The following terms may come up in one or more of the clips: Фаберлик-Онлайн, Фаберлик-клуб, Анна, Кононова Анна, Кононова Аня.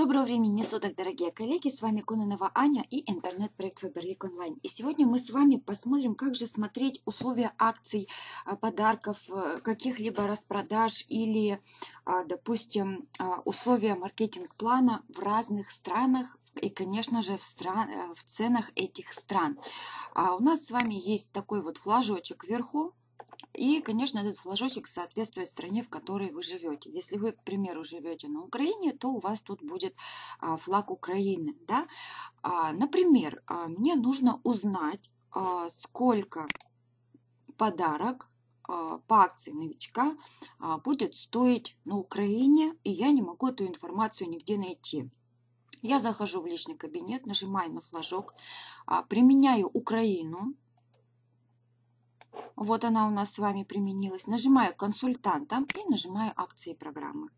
Доброго времени суток, дорогие коллеги! С вами Кононова Аня и интернет-проект Фаберлик-Онлайн. И сегодня мы с вами посмотрим, как же смотреть условия акций, подарков, каких-либо распродаж или, допустим, условия маркетинг-плана в разных странах и, конечно же, в ценах этих стран. У нас с вами есть такой вот флажочек вверху. И, конечно, этот флажочек соответствует стране, в которой вы живете. Если вы, к примеру, живете на Украине, то у вас тут будет флаг Украины. Да? Например, мне нужно узнать, сколько подарок по акции новичка будет стоить на Украине, и я не могу эту информацию нигде найти. Я захожу в личный кабинет, нажимаю на флажок, применяю Украину. Вот она у нас с вами применилась. Нажимаю «Консультанта» и нажимаю «Акции и программы».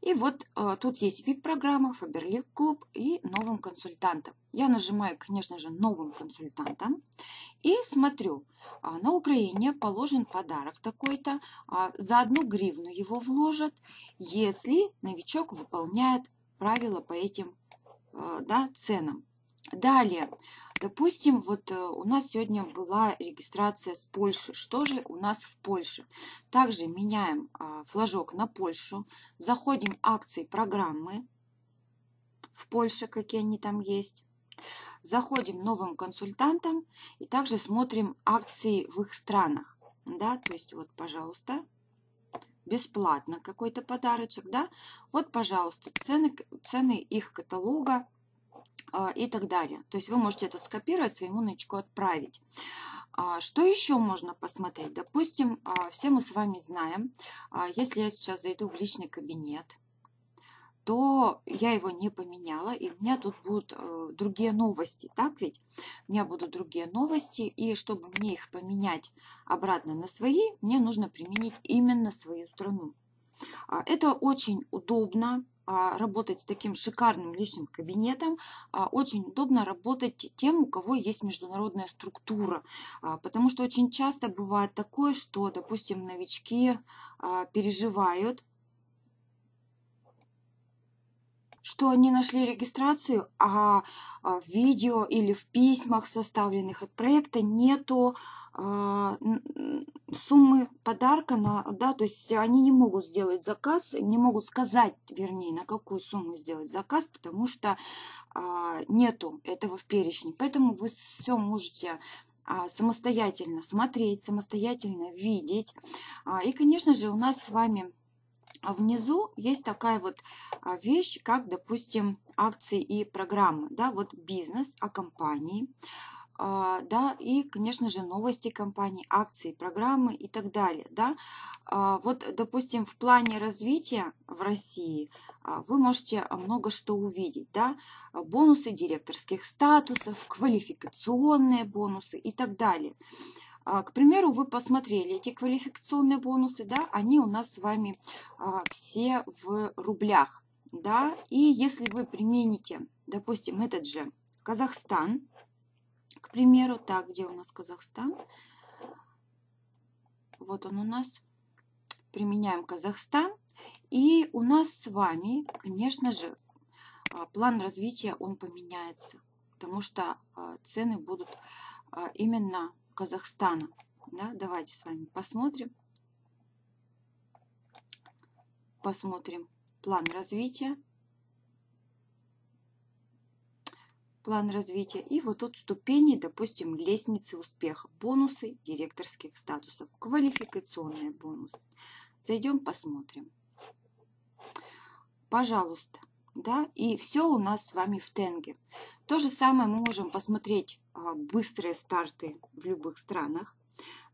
И вот тут есть VIP-программа, Фаберлик-клуб и «Новым консультантом». Я нажимаю, конечно же, «Новым консультантом» и смотрю, на Украине положен подарок такой-то, за 1 гривну его вложат, если новичок выполняет правила по этим ценам. Далее, допустим, вот у нас сегодня была регистрация с Польши. Что же у нас в Польше? Также меняем флажок на Польшу, заходим в акции, программы в Польше, какие они там есть. Заходим новым консультантом и также смотрим акции в их странах. Да, то есть вот, пожалуйста, бесплатно какой-то подарочек, да. Вот, пожалуйста, цены их каталога. И так далее. То есть вы можете это скопировать, своему новичку отправить. Что еще можно посмотреть? Допустим, все мы с вами знаем, если я сейчас зайду в личный кабинет, то я его не поменяла, и у меня тут будут другие новости, так ведь? У меня будут другие новости, и чтобы мне их поменять обратно на свои, мне нужно применить именно свою страну. Это очень удобно. Работать с таким шикарным личным кабинетом, очень удобно работать тем, у кого есть международная структура, потому что очень часто бывает такое, что, допустим, новички переживают, что они нашли регистрацию, а в видео или в письмах, составленных от проекта, нету суммы подарка, то есть они не могут сделать заказ, не могут сказать, вернее, на какую сумму сделать заказ, потому что нету этого в перечне. Поэтому вы все можете самостоятельно смотреть, самостоятельно видеть. И, конечно же, у нас с вами... А внизу есть такая вот вещь, как, допустим, акции и программы, да, вот бизнес о компании, да, и, конечно же, новости компании, акции, программы и так далее, да. Вот, допустим, в плане развития в России вы можете много что увидеть, да, бонусы директорских статусов, квалификационные бонусы и так далее. К примеру, вы посмотрели эти квалификационные бонусы, да, они у нас с вами все в рублях, да, и если вы примените, допустим, этот же Казахстан, к примеру, так, где у нас Казахстан, вот он у нас, применяем Казахстан, и у нас с вами, конечно же, план развития, он поменяется, потому что цены будут именно... Казахстана. Да, давайте с вами посмотрим. Посмотрим план развития. План развития. И вот тут ступени, допустим, лестницы успеха. Бонусы директорских статусов. Квалификационные бонусы. Зайдем, посмотрим. Пожалуйста. Да, и все у нас с вами в тенге. То же самое мы можем посмотреть быстрые старты в любых странах.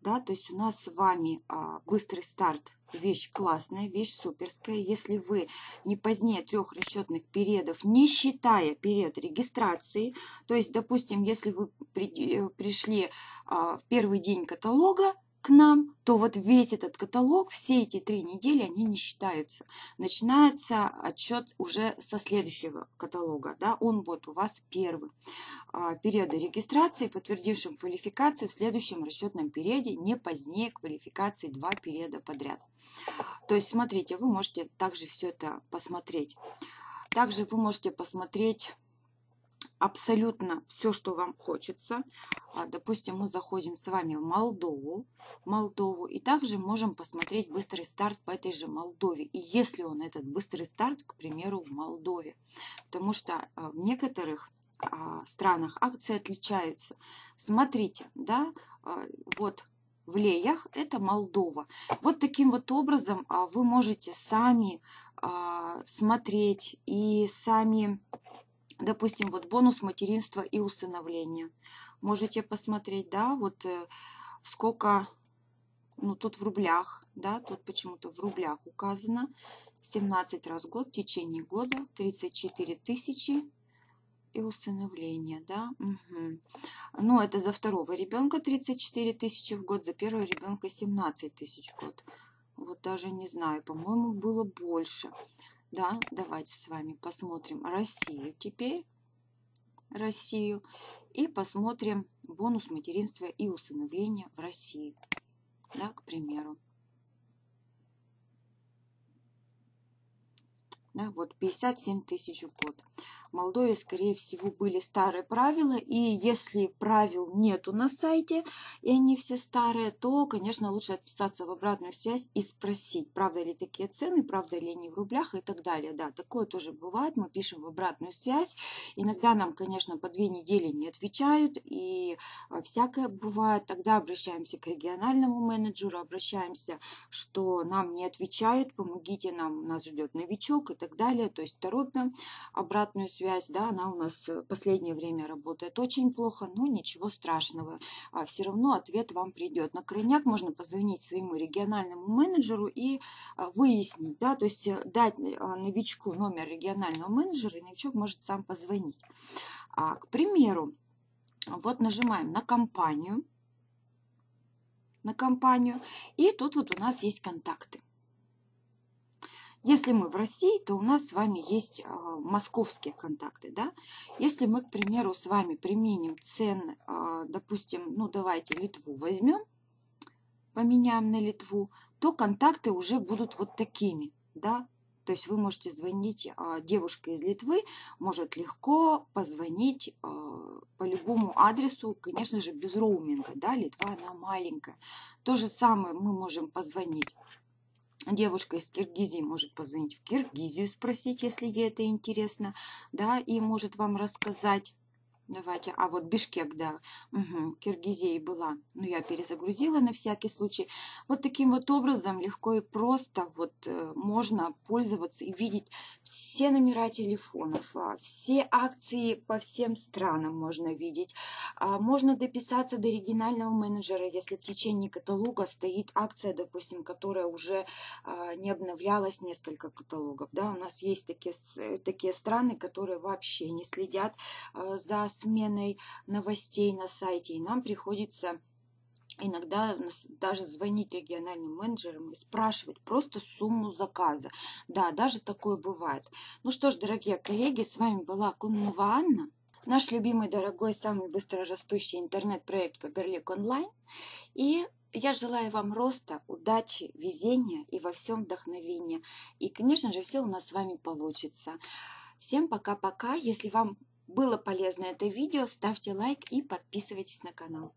Да, то есть у нас с вами быстрый старт – вещь классная, вещь суперская. Если вы не позднее 3 расчетных периодов, не считая период регистрации, то есть, допустим, если вы пришли в первый день каталога, к нам, то вот весь этот каталог, все эти 3 недели, они не считаются. Начинается отчет уже со следующего каталога, да, он будет у вас первый. Периоды регистрации, подтвердившим квалификацию в следующем расчетном периоде, не позднее квалификации 2 периода подряд. То есть, смотрите, вы можете также все это посмотреть. Также вы можете посмотреть абсолютно все, что вам хочется. Допустим, мы заходим с вами в Молдову, и также можем посмотреть быстрый старт по этой же Молдове. И если он, этот быстрый старт, к примеру, в Молдове. Потому что в некоторых странах акции отличаются. Смотрите, да, вот в Леях это Молдова. Вот таким вот образом вы можете сами смотреть и сами... Допустим, вот бонус материнства и усыновления. Можете посмотреть, да, вот сколько, ну тут в рублях, да, тут почему-то в рублях указано. 17 раз в год, в течение года, 34 тысячи и усыновление, да. Угу. Ну, это за второго ребенка 34 тысячи в год, за первого ребенка 17 тысяч в год. Вот даже не знаю, по-моему, было больше. Да, давайте с вами посмотрим Россию теперь, Россию, и посмотрим бонус материнства и усыновления в России, да, к примеру. Да, вот 57 тысяч в год. В Молдове, скорее всего, были старые правила, и если правил нету на сайте, и они все старые, то, конечно, лучше отписаться в обратную связь и спросить, правда ли такие цены, правда ли они в рублях и так далее. Да, такое тоже бывает, мы пишем в обратную связь. Иногда нам, конечно, по 2 недели не отвечают, и всякое бывает. Тогда обращаемся к региональному менеджеру, обращаемся, что нам не отвечают, помогите нам, нас ждет новичок и так далее. То есть торопим обратную связь, да, она у нас в последнее время работает очень плохо, но ничего страшного, все равно ответ вам придет. На крайняк можно позвонить своему региональному менеджеру и выяснить, да, то есть дать новичку номер регионального менеджера, и новичок может сам позвонить. К примеру, вот нажимаем на компанию, и тут вот у нас есть контакты. Если мы в России, то у нас с вами есть московские контакты, да. Если мы, к примеру, с вами применим цен, допустим, ну давайте Литву возьмем, поменяем на Литву, то контакты уже будут вот такими, да. То есть вы можете звонить, девушке из Литвы может легко позвонить по любому адресу, конечно же, без роуминга, да, Литва, она маленькая. То же самое мы можем позвонить. Девушка из Киргизии может позвонить в Киргизию, спросить, если ей это интересно, да, и может вам рассказать. Давайте, а вот Бишкек, да, угу, Киргизия была, но я перезагрузила на всякий случай. Вот таким вот образом легко и просто вот можно пользоваться и видеть все номера телефонов, все акции по всем странам можно видеть. Можно дописаться до регионального менеджера, если в течение каталога стоит акция, допустим, которая уже не обновлялась несколько каталогов, да, у нас есть такие страны, которые вообще не следят за сменой новостей на сайте, и нам приходится иногда даже звонить региональным менеджерам и спрашивать просто сумму заказа. Да, даже такое бывает. Ну что ж, дорогие коллеги, с вами была Кононова Анна, наш любимый, дорогой, самый быстро растущий интернет-проект Фаберлик-Онлайн. И я желаю вам роста, удачи, везения и во всем вдохновения. И, конечно же, все у нас с вами получится. Всем пока-пока. Если вам было полезно это видео, ставьте лайк и подписывайтесь на канал.